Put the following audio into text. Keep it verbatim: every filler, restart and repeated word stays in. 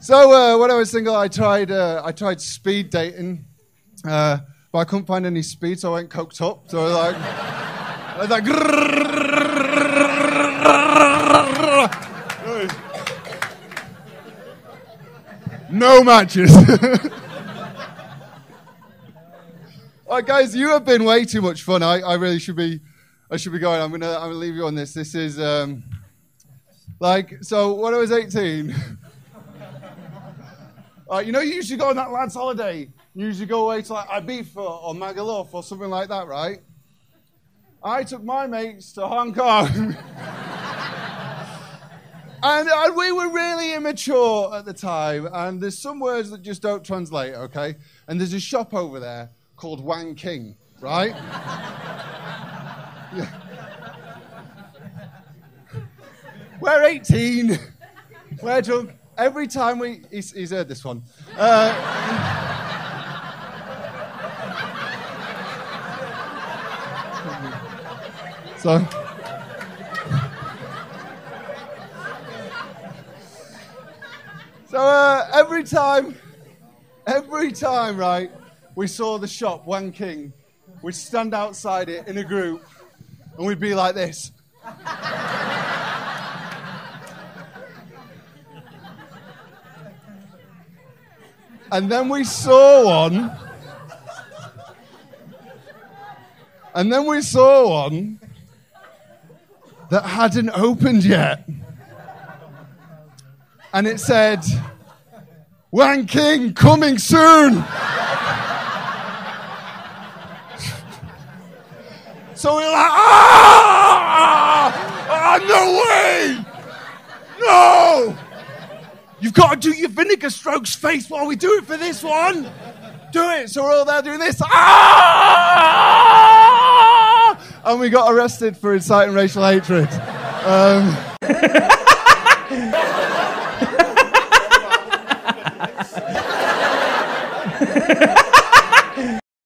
So uh, when I was single, I tried uh, I tried speed dating, uh, but I couldn't find any speed, so I went coked up. So I was like, I was like, no matches. All right, guys, you have been way too much fun. I, I really should be, I should be going. I'm gonna, I'm gonna leave you on this. This is um, like so. When I was eighteen, uh, you know, you usually go on that lads' holiday. You usually go away to like Ibiza or Magaluf or something like that, right? I took my mates to Hong Kong. And, and we were really immature at the time, and there's some words that just don't translate, okay? And there's a shop over there called Wan King, right? Yeah. We're eighteen. We're drunk. Every time we... He's, he's heard this one. Uh, so... So uh, every time, every time, right, we saw the shop, Wan King, we'd stand outside it in a group and we'd be like this. And then we saw one. And then we saw one that hadn't opened yet. And it said, Wan King coming soon. So we were like, ah, ah, no way. No. You've got to do your vinegar strokes face while we do it for this one. Do it. So we're all there doing this. Ah. And we got arrested for inciting racial hatred. Um, Ha ha ha!